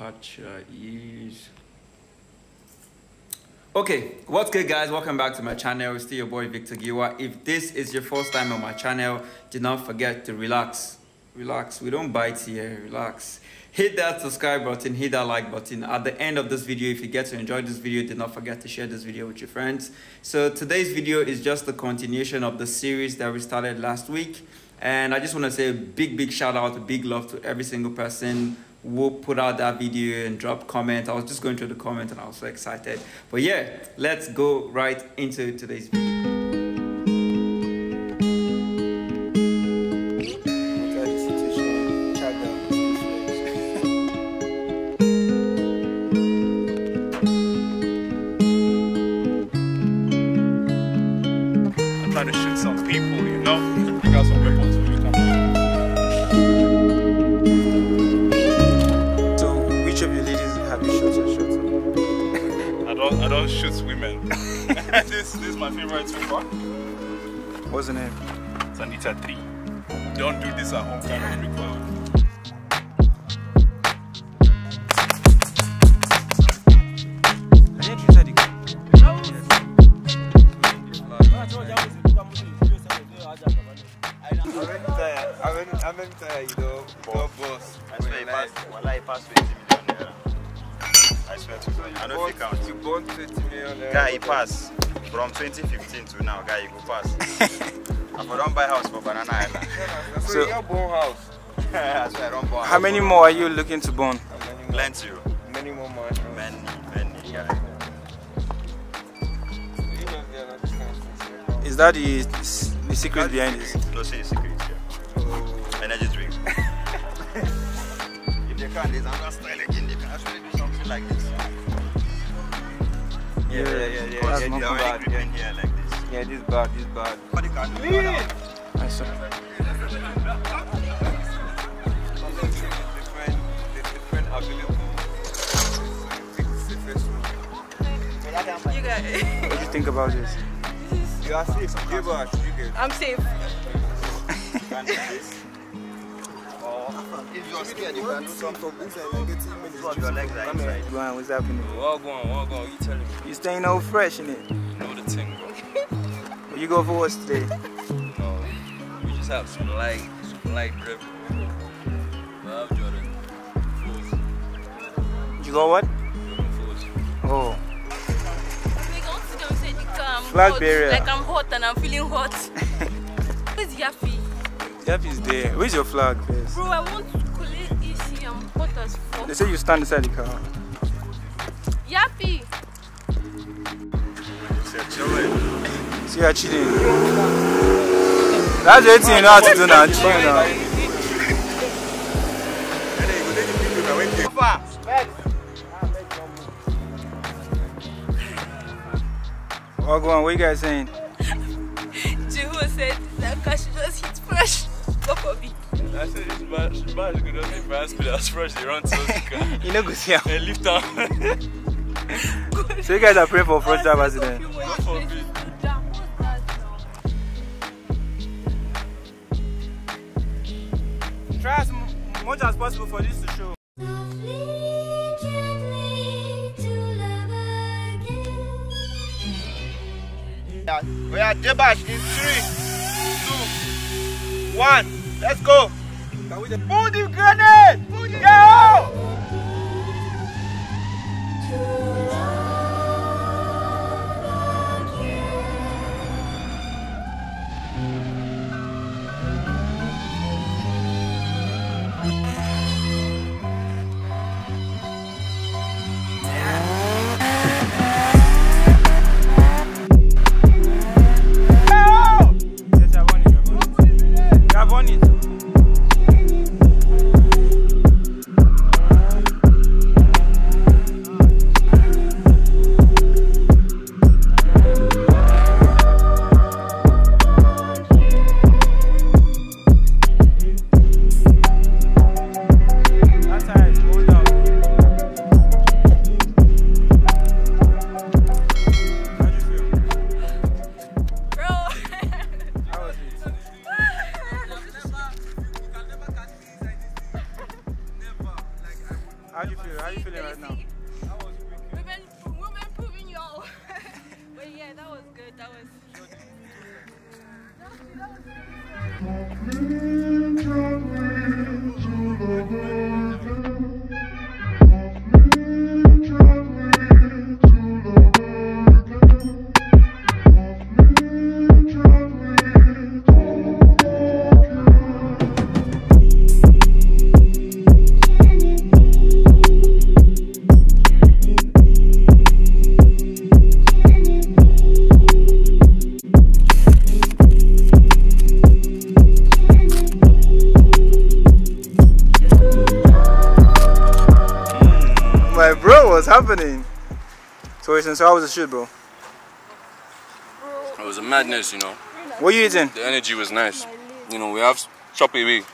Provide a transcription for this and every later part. Acha is okay. What's good, guys? Welcome back to my channel. It's still your boy Victor Giwa. If this is your first time on my channel, do not forget to relax. We don't bite here. Relax. Hit that subscribe button, hit that like button. At the end of this video, if you get to enjoy this video, do not forget to share this video with your friends. So today's video is just the continuation of the series that we started last week, and I just want to say a big shout out, a big love to every single person who put out that video and drop comment. I was just going through the comment and I was so excited. But yeah, let's go right into today's video. I'm trying to shoot some people, you know? I got some ripples. I don't shoot women. This is my favorite so far. What's the name? Sanita 3. Don't do this at home kind of record. I think you said I'm tired, you know. Boss. I swear he passed 20 million. I swear to God, I don't think I was. You born 20 million. Guy, he passed. From 2015 to now, guy, he go pass. I don't buy house for Banana Island. So, you born house. I swear, I don't born house. How many more are you looking to born? Plenty. Many more, many, yeah. Is that the secret behind this? No, see the secret, yeah. Energy drink. If they can't, there's another style again, they can actually do something like this. Yeah. That's not bad. Yeah. Like this. Yeah, this bad. Nice. Different available. You guys. What do you think about this? You are safe. Give us. I'm safe. If you are scared, you can do something. Go on, what's happening? Walk on, you tell me. You staying all fresh in it? Know the thing, bro. You go for what today? No, we just have some light drip. Love Jordan. You go what? Oh. Flag barrier. Like I'm hot and I'm feeling hot. Where's Yaffy? Yaffy is there. Where's your flag first? Bro, I want to collect AC. I'm hot as fuck. They say you stand inside the car. Yaffy! See, you're cheating. That's the thing you know how to do now. Chill now. Well, go on. What you guys saying? Jehu said that car should just hit fresh. I said it's bad, she could not make my speed as fresh, they run to the you know, go see her. Lift down. So you guys are praying for fresh drive accident? Not for me. Try as much as possible for this to show. We are debash in 3, 2, 1. Let's go! Move the grenade! Go! Yes, I won it. you feeling right now? That was wicked. Women proving you all. But yeah, that was good. That was. Happening. So, since how was the shoot, bro? It was a madness, you know. What you eating? The energy was nice. You know, we have choppy wing.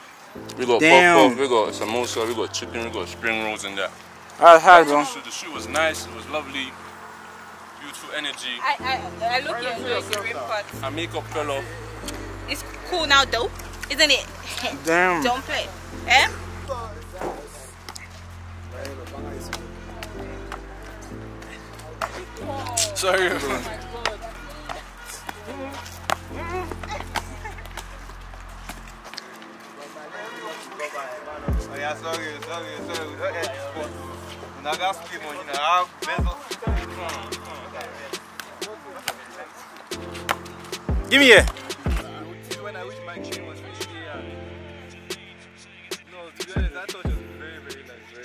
We got puff puff, we got samosa, we got chicken, we got spring rolls and that. I had one. The shoot was nice. It was lovely. Beautiful energy. I look at you like a rip part. I makeup fell off. It's cool now, though, isn't it? Damn. Don't play. Eh? Sorry. Oh my God. Give me here. When I wish my chin was really no, to be honest, I thought it was very nice.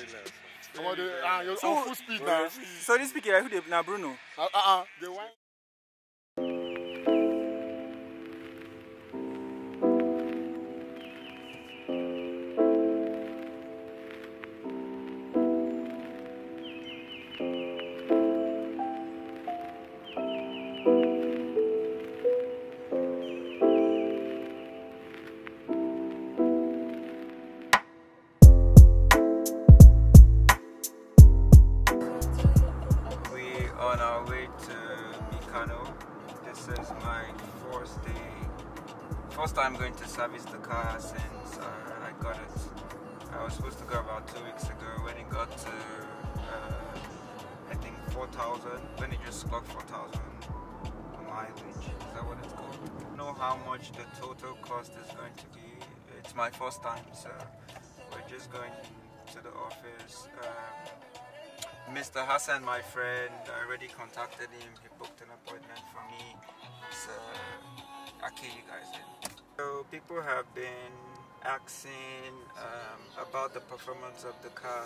You're so, on full speed now. So this speaker, who they now Bruno? The one. I'm going to service the car since I got it. I was supposed to go about 2 weeks ago when it got to I think 4,000, when it just clocked 4,000 mileage. Is that what it's called? I don't know how much the total cost is going to be. It's my first time, so we're just going to the office. Mr. Hassan, my friend, I already contacted him. He booked an appointment for me, so I'll key you guys in. So people have been asking about the performance of the car,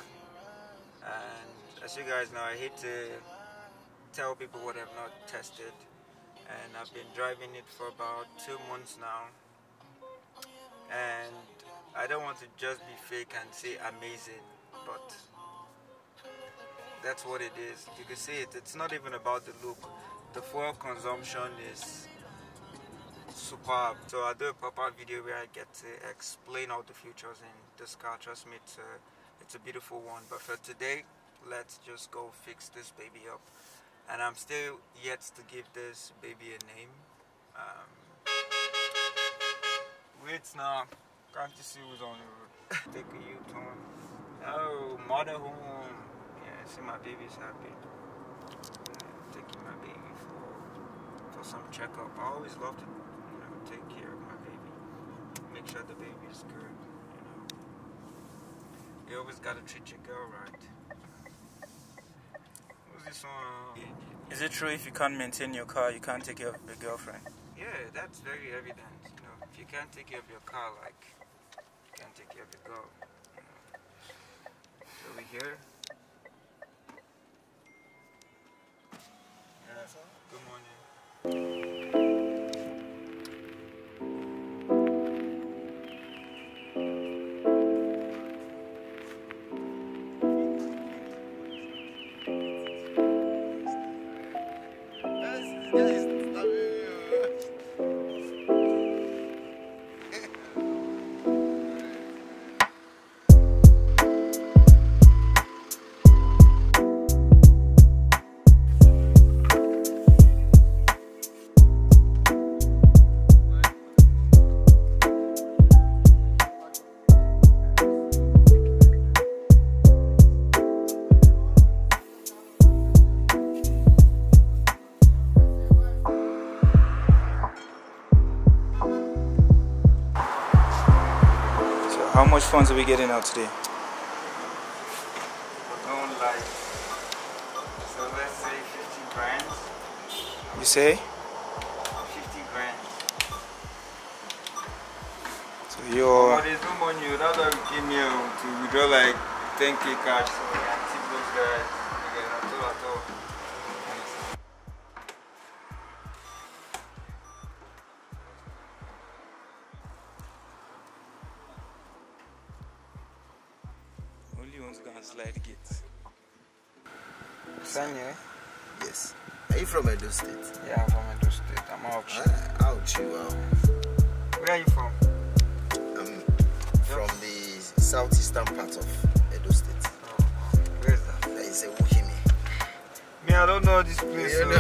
and as you guys know, I hate to tell people what I've not tested, and I've been driving it for about 2 months now, and I don't want to just be fake and say amazing, but that's what it is. You can see it, it's not even about the look. The fuel consumption is superb. So I'll do a proper video where I get to explain all the features in this car. Trust me, it's a beautiful one. But for today, let's just go fix this baby up. And I'm still yet to give this baby a name. Wait now, can't you see who's on the road? Take a U-turn. Oh, mother home. Yeah, see my baby's happy. Taking my baby for some checkup. I always loved it. Take care of my baby, make sure the baby is good, you know. You always gotta treat your girl right. Who's this one? Is it true if you can't maintain your car, you can't take care of your girlfriend? Yeah, that's very evident, you know. If you can't take care of your car, like, you can't take care of your girl, you know. So we here. Yeah, good morning. funds are we getting out today? So let's say 50 grand. You say? 50 grand. So you're... But there's no money. You don't have to give me to withdraw like 10k cash. So we can tip those guys. Okay, that's all at all. Only one's gonna slide the gates. Sanya? Yes. Are you from Edo State? Yeah, I'm from Edo State. I'm out. Wow. Where are you from? I'm from the southeastern part of Edo State. Oh. Where is that? That is a Wukimi. Me, I don't know this place. Yeah, so. No.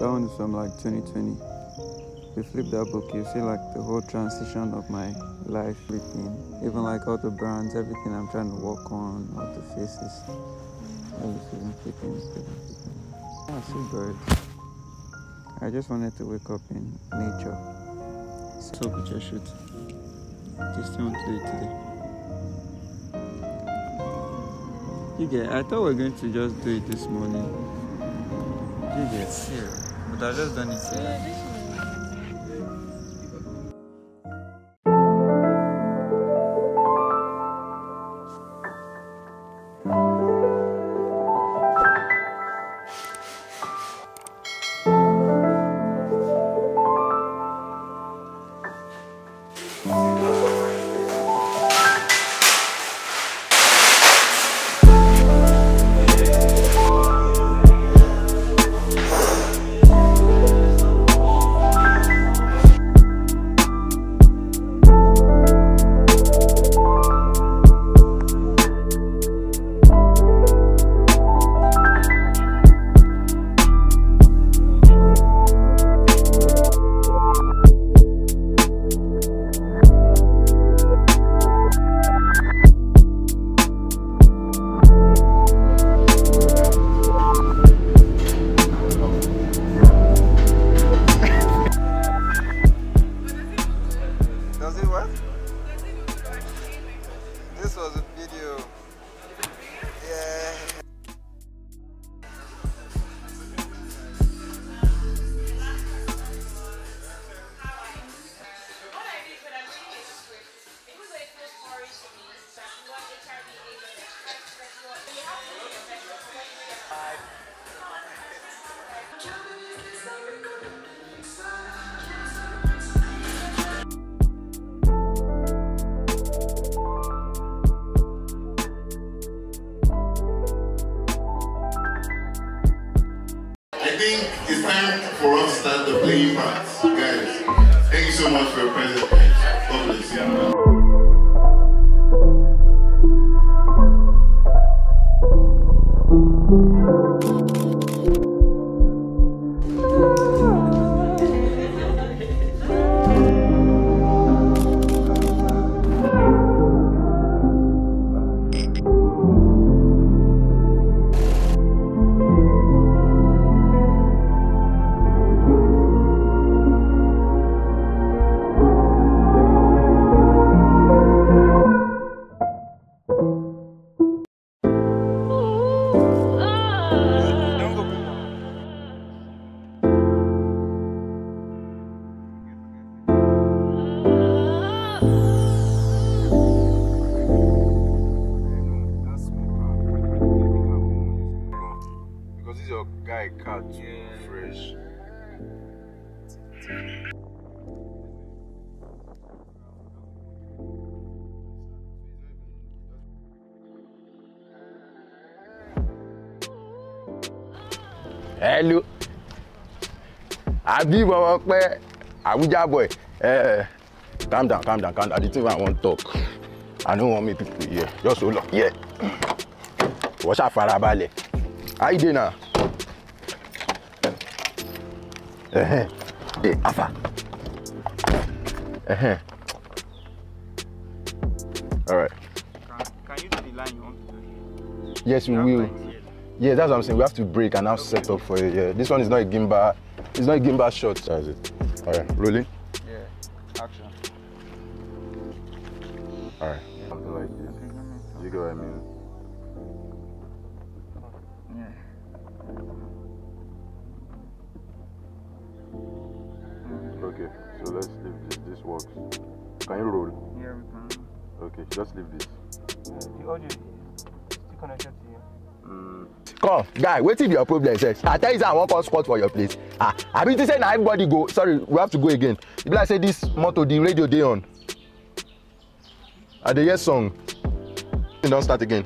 That one is from like 2020. You flip that book, you see like the whole transition of my life, everything. Even like all the brands, everything I'm trying to work on, all the faces, everything, flipping. I see birds. I just wanted to wake up in nature. So picture shoot. Just want to do it today. You get? I thought we were going to just do it this morning. You get here, but I just done it here. I can't fresh. Hello. Habib, Abuja boy. Calm down. I didn't even want to talk. I don't want me people here. Just hold up. Yeah. What's up, Farabale? How you doing now? Hey, Afa. All right. Can you do the line you want to do? Yes, we will. Yeah, that's what I'm saying. We have to break and have set up for you. Yeah, this one is not a gimba. It's not a gimba shot. That's it. All right, rolling. Yeah, action. All right. Yeah. Something like this. Do you get what I mean? Yeah. Okay, so let's leave this. This works. Can you roll? Yeah, we can. Okay, just leave this. The audio is still connected to you. Come, guy, wait till your problem says. I tell you that I won't call squat for your place. I mean, to say now everybody go. Sorry, we have to go again. If I say this motto, the radio day on. At the yes song, and don't start again.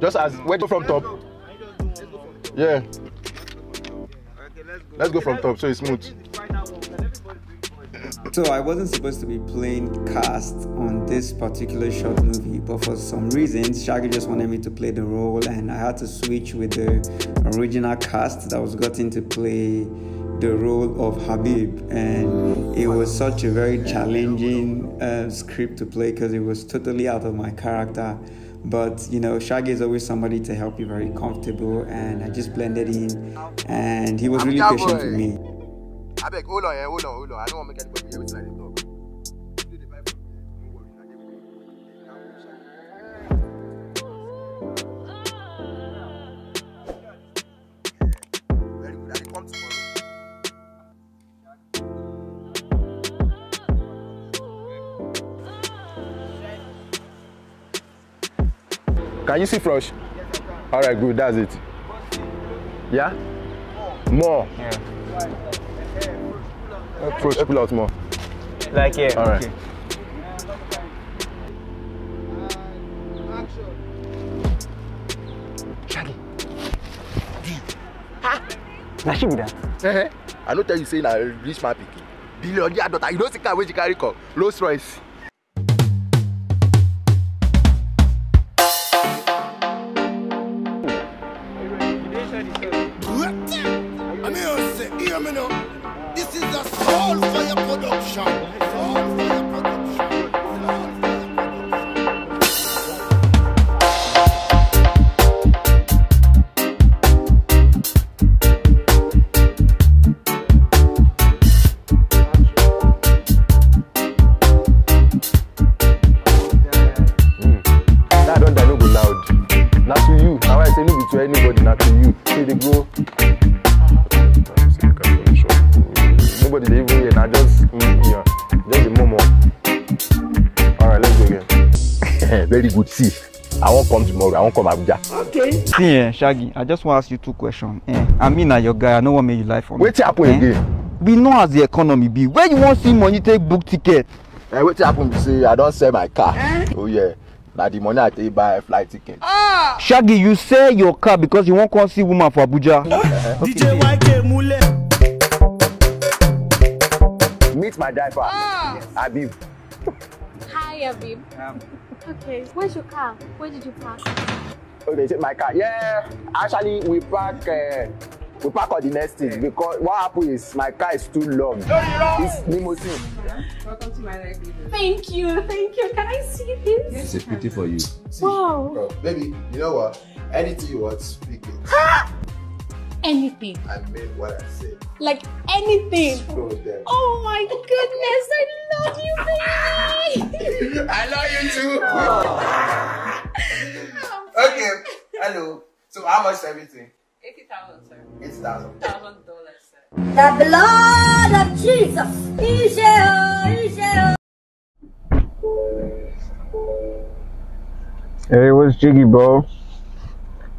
Just as we go from top. Yeah. Let's go from top, so it's smooth. So I wasn't supposed to be playing cast on this particular short movie, but for some reasons Shaggy just wanted me to play the role, and I had to switch with the original cast that was gotten to play the role of Habib. And it was such a very challenging script to play because it was totally out of my character. But you know, Shaggy is always somebody to help you very comfortable, and I just blended in, and he was really patient with me. I beg, hold on. I don't want to make anybody here with like the dog. Can you see Fresh? Yes, I can. All right, good. That's it. Yeah? More. Yeah. First, pull out more. Like here. Yeah. All right. Okay. Shaggy. Ha! Now she be that. I don't tell you saying I reach my picking. Billionaire daughter, you don't see car where she carry come. Rolls Royce. I won't come Abuja. Okay. See, Shaggy, I just want to ask you two questions. I mean, your guy, I know what made you lie for me. Wait till happen again. We know as the economy be. Where you want to see money, take book ticket. Wait till happen, you say, I don't sell my car. Oh, yeah. Now the money I take buy a flight ticket. Ah. Shaggy, you sell your car because you won't come see woman for Abuja. DJ YK Mule. Meet my driver, Habib. Hi, Habib. Okay, where's your car? Where did you park? Oh, they took my car. Yeah, actually, we park on the next thing because what happened is my car is too long. It's limousine. Welcome to my livelihood. Thank you. Can I see this? Yes, it's a pity for you. Wow. Bro, baby, you know what? Anything you want, speak it. Anything. I mean what I said. Like anything. Oh my goodness, I love you, baby. I love you too. Oh. Okay, hello. So how much is everything? 80,000, sir. $80,000, sir. The blood of Jesus. Hey, what's jiggy, bro?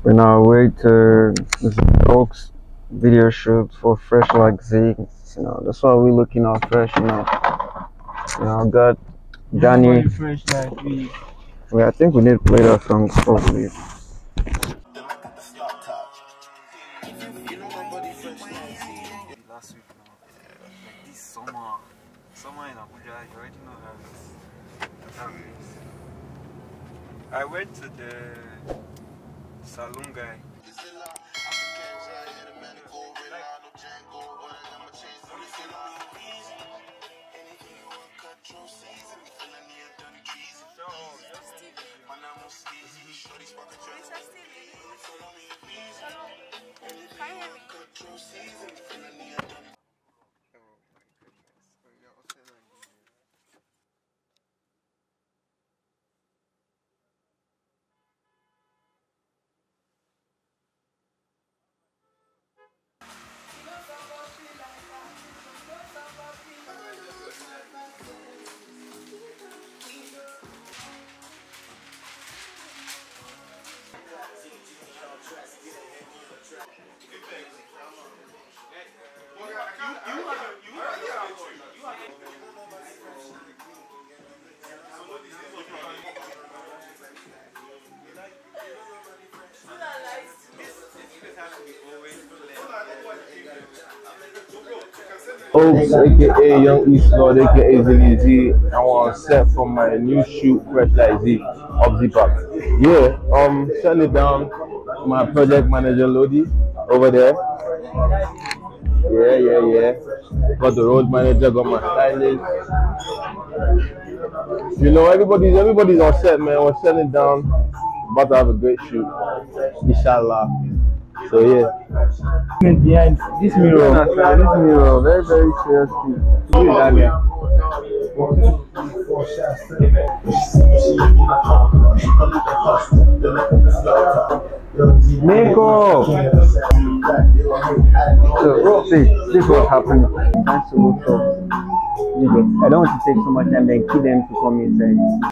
We're now away to the folks video shoot for Fresh Like Z. You know, that's why we're looking all fresh, you know. You know, got Danny. Fresh Like Z. Wait, I think we need to play that song properly. Last week now, like this summer in Abuja, you already know how it is. I went to the saloon guy. Oaks, aka Young East Lord, aka Zilly Z, and we're on set for my new shoot, Fresh Like Z, of Z-Pack. Yeah, shutting it down, my project manager Lodi over there. Yeah. Got the road manager, got my stylist. You know, everybody's on set, man. We're shutting it down. About to have a great shoot, inshallah. So yeah, behind this mirror, very very serious thing. Nico, so this is what happened. I don't want to take so much time then kill them to come inside.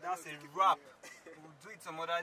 That's a wrap. We'll do it some other day.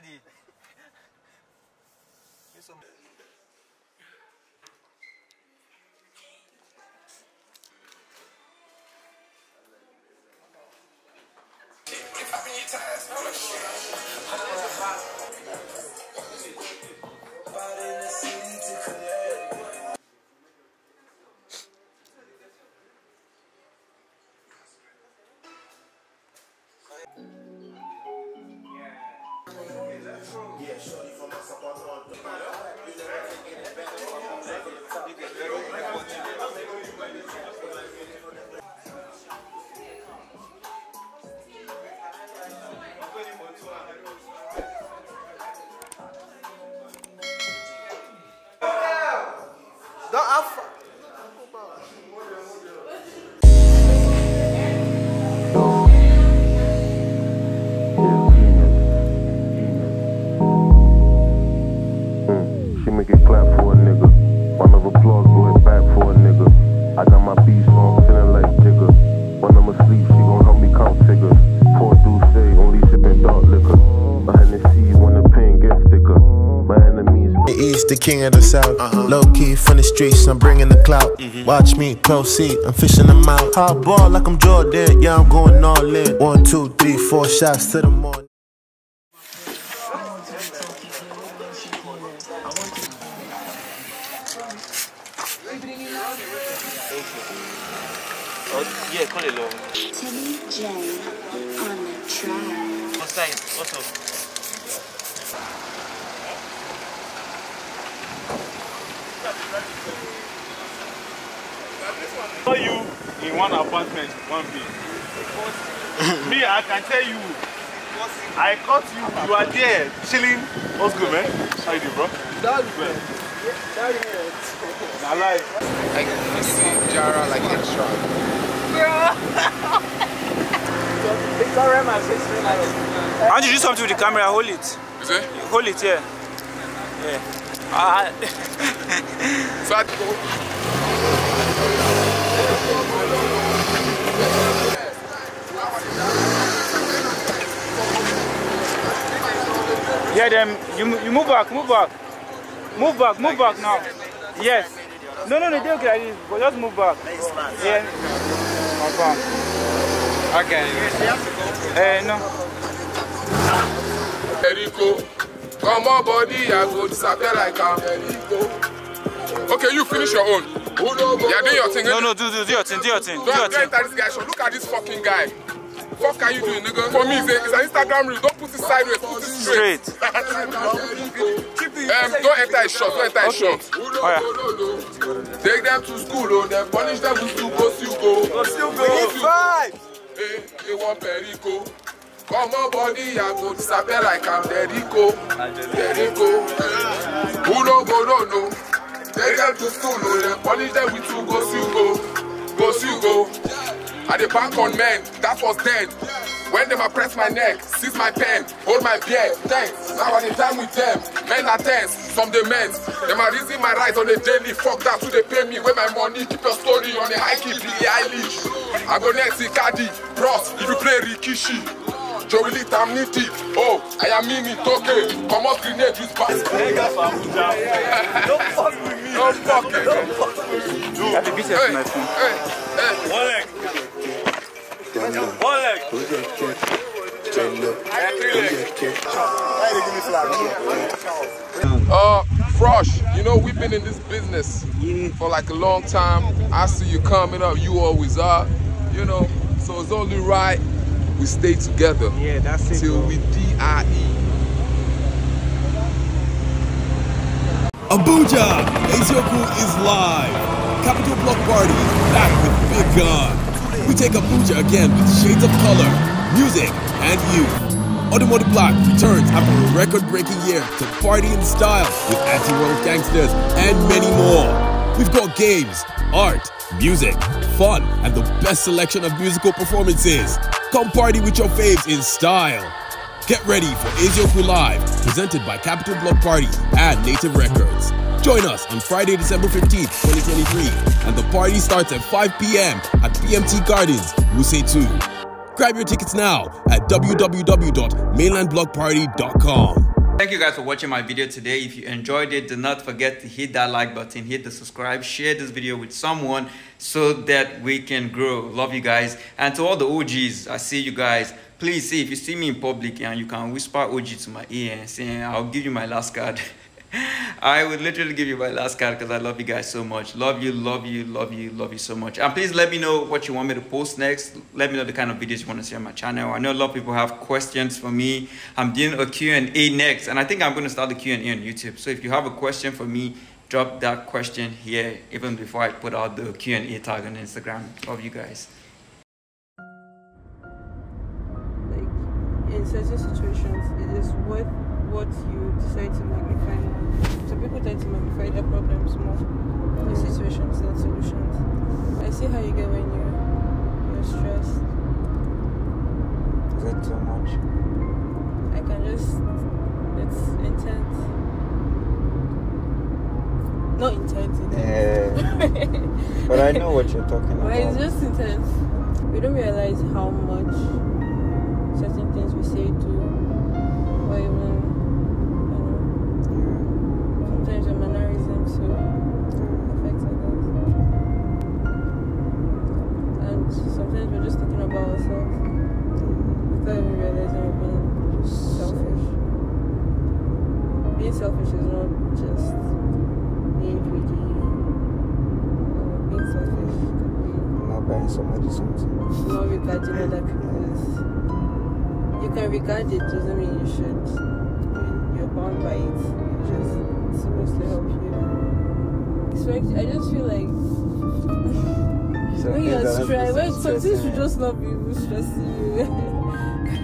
King of the South, low key from the streets, I'm bringing the clout. Watch me proceed, I'm fishing them out. Hard ball like I'm Jordan, yeah, I'm going all in. 1, 2, 3, 4 shots to the morning. Yeah, call it low. Timmy J on the track. What's that? What's up? Tell you in one apartment, one bed. Me, I can tell you. I caught you. You are there, chilling. What's good, man? How you do, bro? That's good. I like. Like you see Jara like extra. Bro. How do you do something with the camera? Hold it. Is it? Hold it, yeah. Yeah. Sad boy. Yeah, them. You move back, move back. Move back, move back now. Yes. No, they okay like this, but just move back. Yeah. Okay. No. Erico, come on, buddy. I go disappear like a Erico. Okay, you finish your own. Yeah, do your thing. No, do your thing, do your thing. Don't get into this guy. So look at this fucking guy. What can you do, nigga? For me, it's an Instagram reel. Don't put it sideways, put it straight. Don't enter a shop, don't enter a shop. Oh, yeah. Take them to school, oh, then punish them with school, go still go. Go still go. Five! Hey, they want Perico. Come on, buddy, I go disappear like I'm Perico. Perico. Who don't go, don't know. Take them to school, oh, then punish them with school, go still go. Go still go. At the bank on men, that was dead. When them press my neck, seize my pen, hold my beer, thanks. Now at the time with them, men are tense, some the men. Them are raising my rights on the daily, fuck that, so they pay me with my money, keep your story on the high key, Billie Eilish. I go next, Icardi, Ross, if you play Rikishi, Jolie Tamniti, oh, I am Mini, Toke, come on, grenade, use pass. Don't fuck with me. Don't fuck with me. You have a bit of my phone. Hey, hey. One leg. Frosh, you know we've been in this business for like a long time. I see you coming up, you always are, you know. So it's only right we stay together. Yeah, that's it. Till we D.I.E. Abuja, Ezioku is live. Capital Block Party is back with big guns. We take Abuja again with shades of color, music, and youth. Odumodublvck returns after a record-breaking year to party in style with anti-world gangsters and many more. We've got games, art, music, fun, and the best selection of musical performances. Come party with your faves in style. Get ready for Ezioku Live, presented by Capital Block Party and Native Records. Join us on Friday, December 15th, 2023, and the party starts at 5 p.m. at PMT Gardens, Musay 2. Grab your tickets now at www.mainlandblockparty.com. Thank you guys for watching my video today. If you enjoyed it, do not forget to hit that like button, hit the subscribe, share this video with someone so that we can grow. Love you guys. And to all the OGs, I see you guys. Please see, if you see me in public and you can whisper OG to my ear and say, I'll give you my last card. I would literally give you my last card because I love you guys so much. Love you, love you, love you, love you so much. And please let me know what you want me to post next. Let me know the kind of videos you want to see on my channel. I know a lot of people have questions for me. I'm doing a Q&A next, and I think I'm going to start the Q&A on YouTube. So if you have a question for me, drop that question here even before I put out the Q&A tag on Instagram. Love you guys. Like, in certain situations, it is worth what you decide to magnify. So people tend to magnify their problems more in situations than solutions. I see how you get when you're stressed. Is that too much? I can just, it's intense. Not intense, intense. Yeah. But I know what you're talking about. But it's just intense. We don't realize how much certain things we say do or even sometimes the mannerisms so affects others. And sometimes we're just thinking about ourselves without even realizing we're being just selfish. Being selfish is not just being greedy or being selfish. Could be not buying somebody something. Not regarding other people. You can regard it, doesn't mean you should. I mean, you're bound by it. You're just supposed to help you. So I just feel like when you're stressed, sometimes should just not be stressing you.